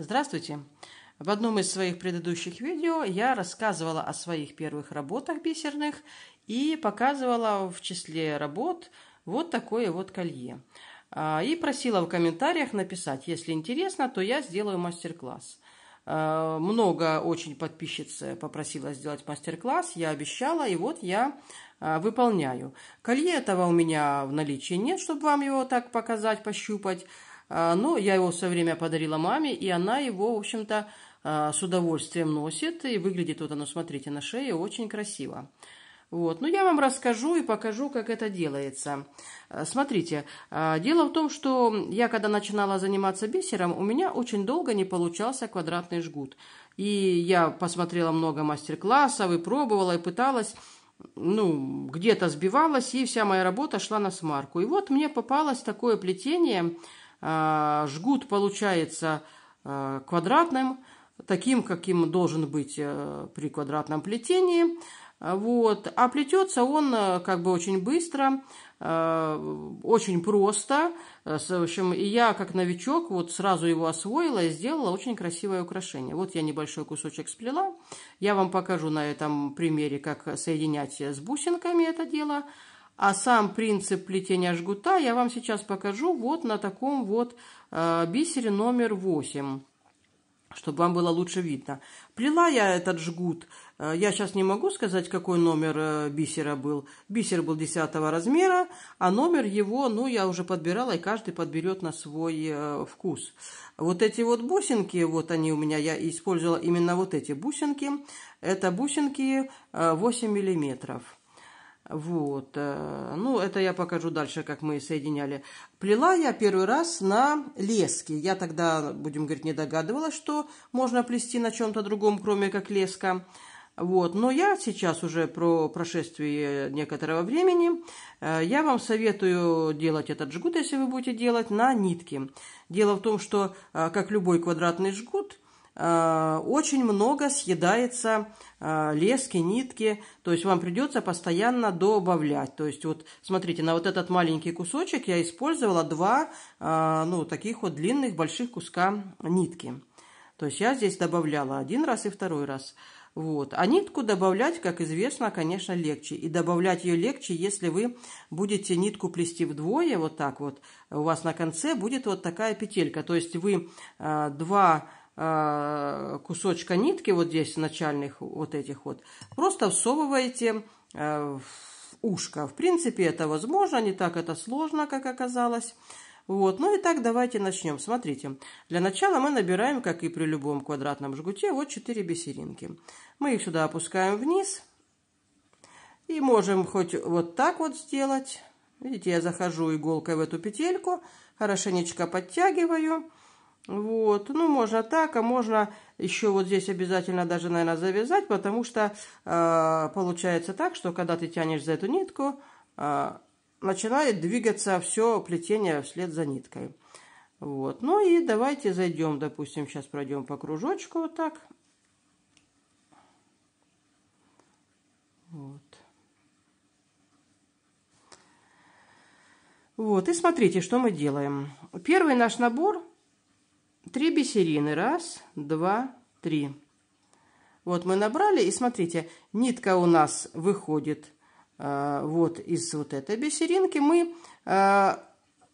Здравствуйте! В одном из своих предыдущих видео я рассказывала о своих первых работах бисерных и показывала в числе работ вот такое вот колье. И просила в комментариях написать, если интересно, то я сделаю мастер-класс. Много очень подписчиц попросила сделать мастер-класс, я обещала, и вот я выполняю. Колье этого у меня в наличии нет, чтобы вам его так показать, пощупать. Но я его все время подарила маме, и она его, в общем-то, с удовольствием носит. И выглядит вот оно, смотрите, на шее очень красиво. Вот. Ну, я вам расскажу и покажу, как это делается. Смотрите, дело в том, что я, когда начинала заниматься бисером, у меня очень долго не получался квадратный жгут. И я посмотрела много мастер-классов, и пробовала, и пыталась, ну, где-то сбивалась, и вся моя работа шла на смарку. И вот мне попалось такое плетение... Жгут получается квадратным, таким, каким должен быть при квадратном плетении. Вот. А плетется он как бы очень быстро, очень просто. В общем, я как новичок вот сразу его освоила и сделала очень красивое украшение. Вот я небольшой кусочек сплела. Я вам покажу на этом примере, как соединять с бусинками это дело. А сам принцип плетения жгута я вам сейчас покажу вот на таком вот бисере номер 8, чтобы вам было лучше видно. Плела я этот жгут, я сейчас не могу сказать, какой номер бисера был. Бисер был 10 размера, а номер его, ну, я уже подбирала, и каждый подберет на свой вкус. Вот эти вот бусинки, вот они у меня, я использовала именно вот эти бусинки. Это бусинки 8 миллиметров. Вот, ну, это я покажу дальше, как мы соединяли. Плела я первый раз на леске. Я тогда, будем говорить, не догадывалась, что можно плести на чем-то другом, кроме как леска. Вот, но я сейчас уже по прошествии некоторого времени, я вам советую делать этот жгут, если вы будете делать, на нитке. Дело в том, что, как любой квадратный жгут, очень много съедается лески, нитки, то есть вам придется постоянно добавлять. То есть вот смотрите, на вот этот маленький кусочек я использовала два, ну, таких вот длинных больших куска нитки. То есть я здесь добавляла один раз и второй раз. Вот. А нитку добавлять, как известно, конечно, легче. И добавлять ее легче, если вы будете нитку плести вдвое, вот так вот. У вас на конце будет вот такая петелька. То есть вы два кусочка нитки вот здесь начальных вот этих вот просто всовываете в ушко. В принципе, это возможно, не так это сложно, как оказалось. Вот. Ну и так давайте начнем. Смотрите, для начала мы набираем, как и при любом квадратном жгуте, вот 4 бисеринки. Мы их сюда опускаем вниз и можем хоть вот так вот сделать. Видите, я захожу иголкой в эту петельку, хорошенечко подтягиваю. Вот, ну, можно так, а можно еще вот здесь обязательно даже, наверное, завязать, потому что получается так, что когда ты тянешь за эту нитку, начинает двигаться все плетение вслед за ниткой. Вот, ну и давайте зайдем, допустим, сейчас пройдем по кружочку вот так. Вот. Вот, и смотрите, что мы делаем. Первый наш набор. 3 бисерины. Раз, два, три. Вот мы набрали. И смотрите, нитка у нас выходит вот из вот этой бисеринки. Мы,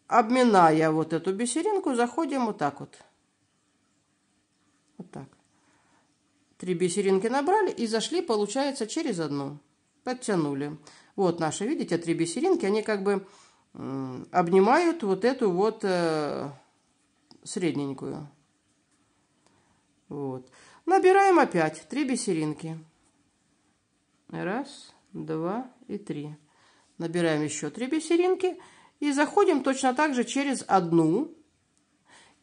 обминая вот эту бисеринку, заходим вот так вот. Вот так. 3 бисеринки набрали и зашли, получается, через одну. Подтянули. Вот наши, видите, 3 бисеринки. Они как бы обнимают вот эту вот... средненькую. Вот. Набираем опять 3 бисеринки. Раз, два и три. Набираем еще 3 бисеринки и заходим точно так же через одну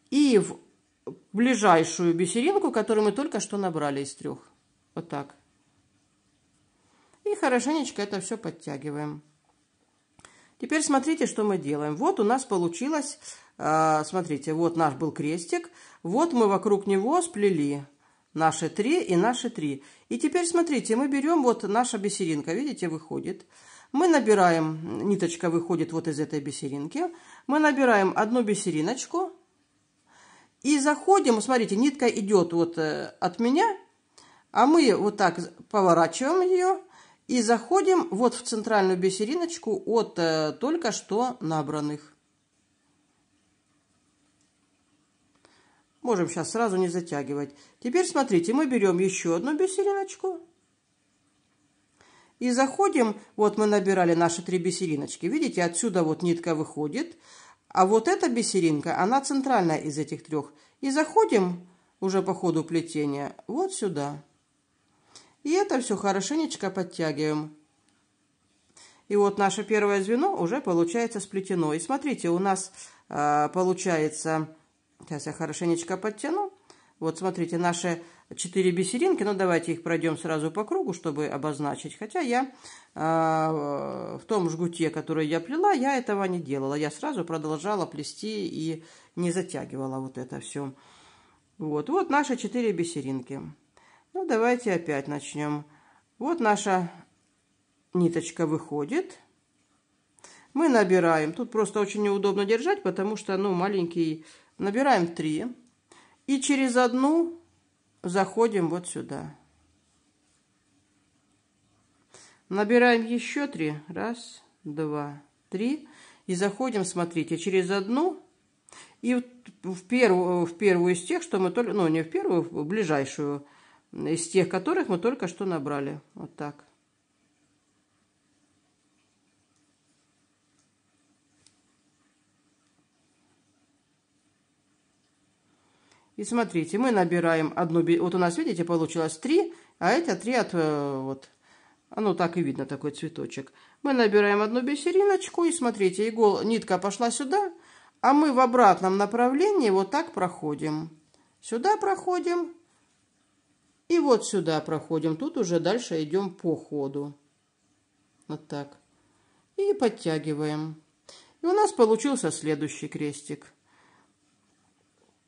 и в ближайшую бисеринку, которую мы только что набрали из 3. Вот так. И хорошенечко это все подтягиваем. Теперь смотрите, что мы делаем. Вот у нас получилось, смотрите, вот наш был крестик. Вот мы вокруг него сплели наши 3 и наши 3. И теперь смотрите, мы берем вот наша бисеринка, видите, выходит. Мы набираем, ниточка выходит вот из этой бисеринки. Мы набираем одну бисериночку И заходим, смотрите, нитка идет вот от меня, а мы вот так поворачиваем ее и заходим вот в центральную бисериночку от только что набранных. Можем сейчас сразу не затягивать. Теперь смотрите, мы берем еще одну бисериночку и заходим, вот мы набирали наши 3 бисериночки, видите, отсюда вот нитка выходит, а вот эта бисеринка, она центральная из этих 3, и заходим уже по ходу плетения вот сюда. И это все хорошенечко подтягиваем. И вот наше первое звено уже получается сплетено. И смотрите, у нас получается, сейчас я хорошенечко подтяну, вот смотрите, наши 4 бисеринки, ну давайте их пройдем сразу по кругу, чтобы обозначить. Хотя я в том жгуте, который я плела, я этого не делала. Я сразу продолжала плести и не затягивала вот это все. Вот, вот наши 4 бисеринки. Ну, давайте опять начнем. Вот наша ниточка выходит. Мы набираем. Тут просто очень неудобно держать, потому что, ну, маленький. Набираем 3. И через одну заходим вот сюда. Набираем еще 3. 1, 2, 3. И заходим, смотрите, через одну. И в первую из тех, что мы только... Ну, не в первую, в ближайшую. Из тех, которых мы только что набрали. Вот так. И смотрите, мы набираем одну... Вот у нас, видите, получилось 3. А это 3 от... Вот. Оно так и видно, такой цветочек. Мы набираем одну бисериночку. И смотрите, нитка пошла сюда. А мы в обратном направлении вот так проходим. Сюда проходим. И вот сюда проходим. Тут уже дальше идем по ходу. Вот так. И подтягиваем. И у нас получился следующий крестик.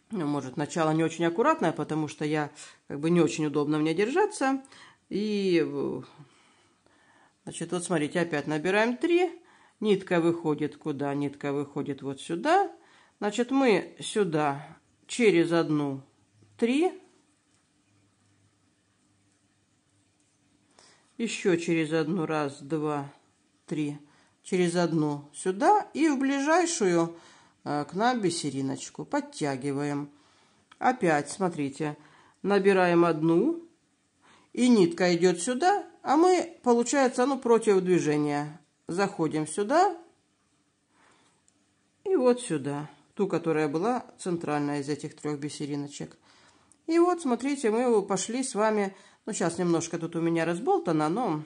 Ну, может, начало не очень аккуратное, потому что я как бы не очень удобно мне держаться. И, значит, вот смотрите, опять набираем 3. Нитка выходит куда? Нитка выходит вот сюда. Значит, мы сюда через одну 3. Еще через одну 1, 2, 3. Через одну сюда. И в ближайшую к нам бисериночку подтягиваем. Опять, смотрите, набираем одну. И нитка идет сюда. А мы, получается, ну, против движения. Заходим сюда и вот сюда, ту, которая была центральная из этих 3 бисериночек. И вот, смотрите, мы пошли с вами, ну, сейчас немножко тут у меня разболтано, но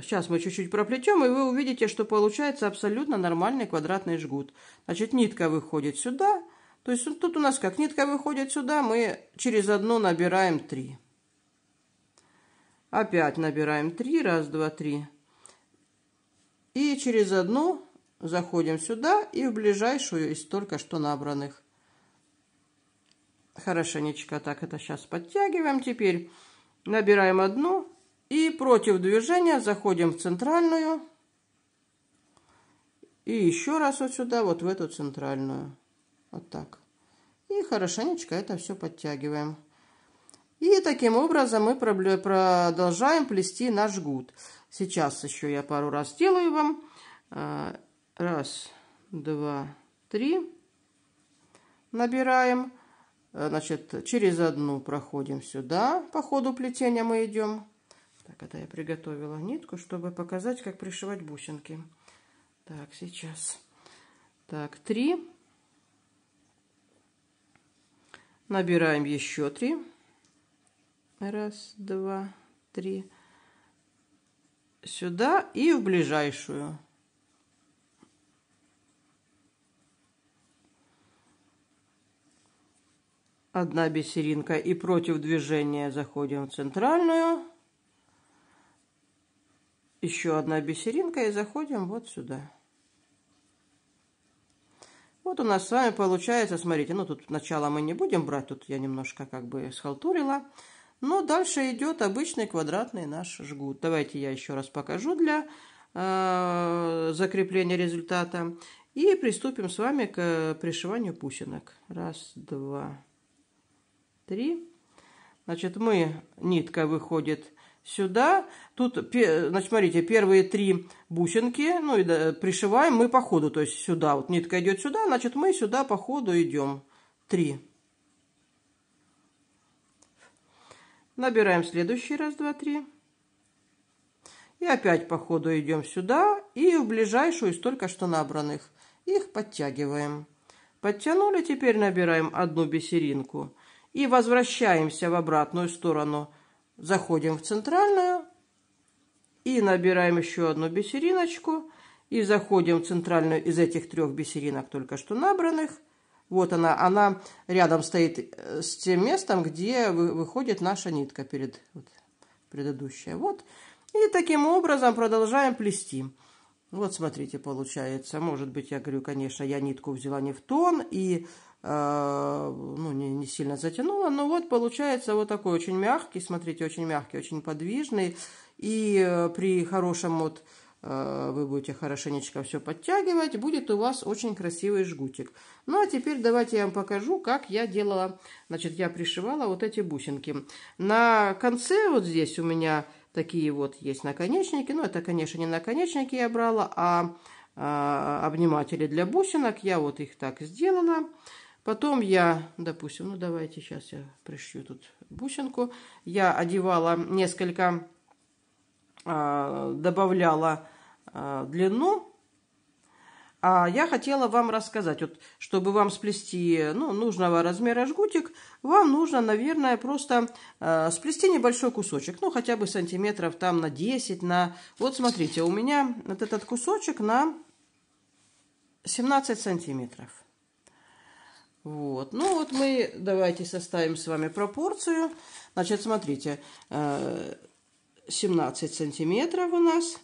сейчас мы чуть-чуть проплетем, и вы увидите, что получается абсолютно нормальный квадратный жгут. Значит, нитка выходит сюда, то есть тут у нас как нитка выходит сюда, мы через одну набираем 3. Опять набираем 3, 1, 2, 3. И через одну заходим сюда и в ближайшую из только что набранных. Хорошенечко так это сейчас подтягиваем. Теперь набираем одну и против движения заходим в центральную. И еще раз вот сюда, вот в эту центральную. Вот так. И хорошенечко это все подтягиваем. И таким образом мы продолжаем плести наш жгут. Сейчас еще я пару раз делаю вам. 1, 2, 3. Набираем. Значит, через одну проходим сюда. По ходу плетения мы идем. Так, это я приготовила нитку, чтобы показать, как пришивать бусинки. Так, сейчас. Так, 3. Набираем еще 3. 1, 2, 3. Сюда и в ближайшую. Одна бисеринка и против движения заходим в центральную. Еще одна бисеринка и заходим вот сюда. Вот у нас с вами получается, смотрите, ну тут начало мы не будем брать, тут я немножко как бы схалтурила. Но дальше идет обычный квадратный наш жгут. Давайте я еще раз покажу для закрепления результата. И приступим с вами к пришиванию бусинок. Раз, два, три. Значит, мы, нитка выходит сюда. Тут, значит, смотрите, первые три бусинки, ну и пришиваем мы по ходу, то есть сюда. Вот нитка идет сюда, значит, мы сюда по ходу идем. 3. Набираем следующий. Раз, два, три. И опять по ходу идем сюда и в ближайшую из только что набранных. Их подтягиваем. Подтянули, теперь набираем одну бисеринку. И возвращаемся в обратную сторону. Заходим в центральную и набираем еще одну бисериночку. И заходим в центральную из этих трех бисеринок, только что набранных. Вот она рядом стоит с тем местом, где выходит наша нитка предыдущая. Вот. И таким образом продолжаем плести. Вот смотрите, получается. Может быть, я говорю, конечно, я нитку взяла не в тон и ну, не сильно затянула, но вот получается вот такой очень мягкий, смотрите, очень мягкий, очень подвижный. И при хорошем, вот вы будете хорошенечко все подтягивать, будет у вас очень красивый жгутик. Ну, а теперь давайте я вам покажу, как я делала. Значит, я пришивала вот эти бусинки. На конце вот здесь у меня такие вот есть наконечники. Ну, это, конечно, не наконечники я брала, а обниматели для бусинок. Я вот их так сделала. Потом я, допустим, ну, давайте сейчас я пришью тут бусинку. Я одевала несколько, добавляла длину. А я хотела вам рассказать, вот, чтобы вам сплести, ну, нужного размера жгутик, вам нужно, наверное, просто сплести небольшой кусочек, ну, хотя бы сантиметров там на 10, на... Вот, смотрите, у меня вот этот кусочек на 17 сантиметров. Вот, ну, вот мы давайте составим с вами пропорцию. Значит, смотрите, 17 сантиметров у нас.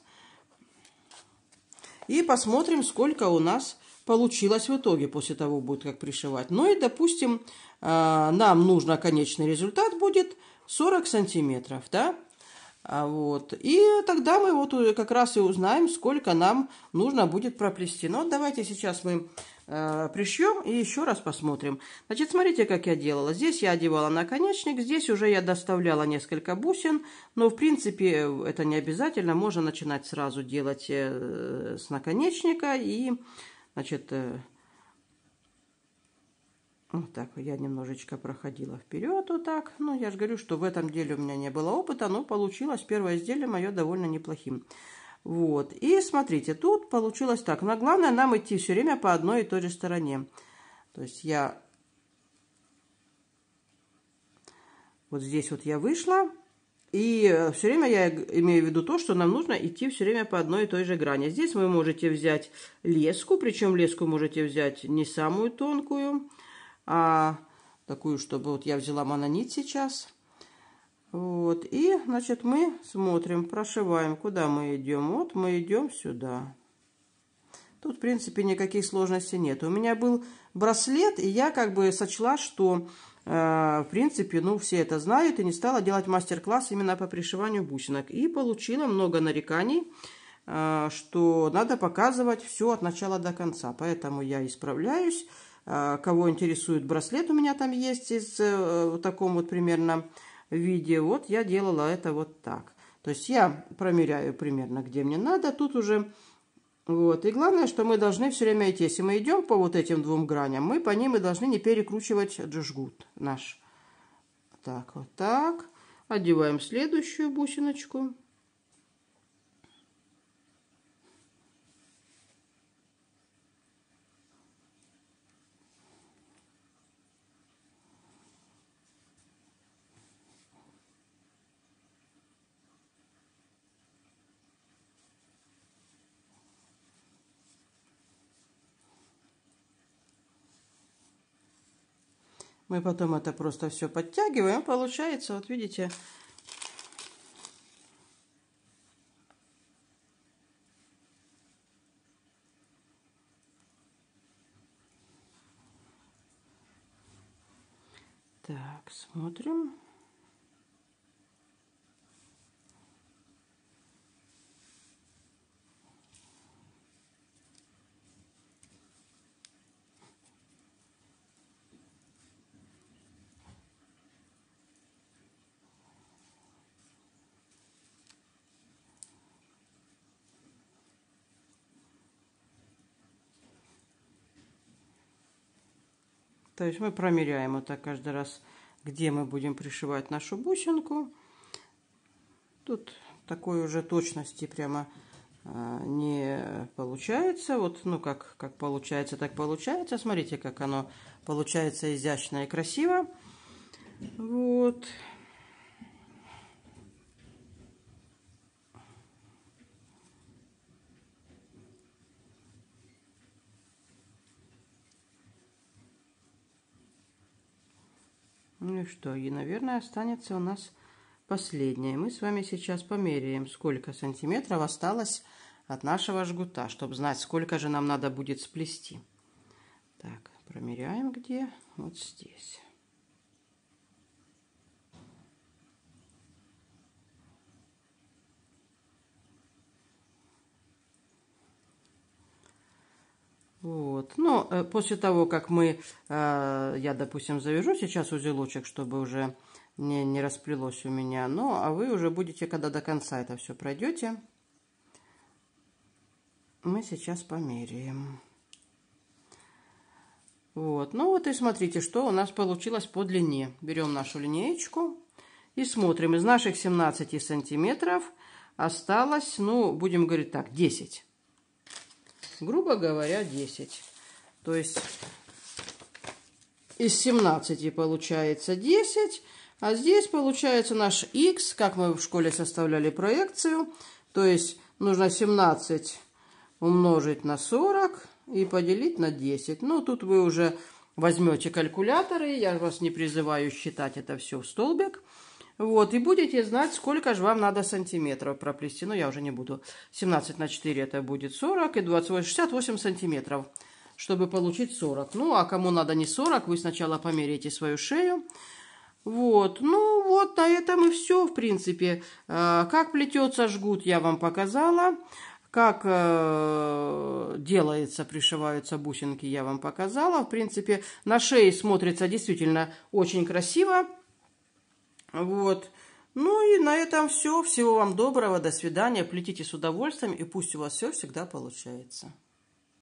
И посмотрим, сколько у нас получилось в итоге после того, будет как пришивать. Ну и, допустим, нам нужно, конечный результат будет 40 сантиметров, да? Вот. И тогда мы вот как раз и узнаем, сколько нам нужно будет проплести. Но давайте сейчас мы пришьем и еще раз посмотрим. Значит, смотрите, как я делала. Здесь я одевала наконечник, здесь уже я доставляла несколько бусин, но, в принципе, это не обязательно. Можно начинать сразу делать с наконечника и, значит, вот так я немножечко проходила вперед, вот так. Ну, я же говорю, что в этом деле у меня не было опыта, но получилось первое изделие мое довольно неплохим. Вот. И смотрите, тут получилось так. Но главное нам идти все время по одной и той же стороне. То есть я вот здесь вот я вышла. И все время я имею в виду то, что нам нужно идти все время по одной и той же грани. Здесь вы можете взять леску, причем леску можете взять не самую тонкую, а такую, чтобы вот я взяла мононит сейчас. Вот, и, значит, мы смотрим, прошиваем, куда мы идем. Вот мы идем сюда. Тут, в принципе, никаких сложностей нет. У меня был браслет, и я как бы сочла, что, в принципе, ну, все это знают, и не стала делать мастер-класс именно по пришиванию бусинок. И получила много нареканий, что надо показывать все от начала до конца. Поэтому я исправляюсь. Кого интересует браслет, у меня там есть в таком вот примерно... виде. Вот я делала это вот так. То есть я промеряю примерно, где мне надо. Тут уже вот. И главное, что мы должны все время идти. Если мы идем по вот этим двум граням, мы по ним и должны не перекручивать жгут наш. Так, вот так. Одеваем следующую бусиночку. Мы потом это просто все подтягиваем. Получается, вот видите, так, смотрим. То есть мы промеряем вот так каждый раз, где мы будем пришивать нашу бусинку. Тут такой уже точности прямо не получается. Вот, ну, как получается, так получается. Смотрите, как оно получается изящно и красиво. Вот. Ну и что? И, наверное, останется у нас последняя. Мы с вами сейчас померяем, сколько сантиметров осталось от нашего жгута, чтобы знать, сколько же нам надо будет сплести. Так, промеряем где? Вот здесь. Вот. Но после того, как я, допустим, завяжу сейчас узелочек, чтобы уже не расплелось у меня, ну, а вы уже будете, когда до конца это все пройдете, мы сейчас померяем. Вот. Ну вот и смотрите, что у нас получилось по длине. Берем нашу линеечку и смотрим. Из наших 17 сантиметров осталось, ну, будем говорить так, 10. Грубо говоря, 10. То есть из 17 получается 10. А здесь получается наш X, как мы в школе составляли проекцию. То есть нужно 17 умножить на 40 и поделить на 10. Ну, тут вы уже возьмете калькуляторы. Я вас не призываю считать это все в столбик. Вот, и будете знать, сколько же вам надо сантиметров проплести. Но я уже не буду. 17 на 4 это будет 40, и 28, 68 сантиметров, чтобы получить 40. Ну, а кому надо не 40, вы сначала померяйте свою шею. Вот, ну вот, на этом и все, в принципе. Как плетется жгут, я вам показала. Как делается, пришиваются бусинки, я вам показала. В принципе, на шее смотрится действительно очень красиво. Вот. Ну и на этом все. Всего вам доброго. До свидания. Плетите с удовольствием. И пусть у вас все всегда получается.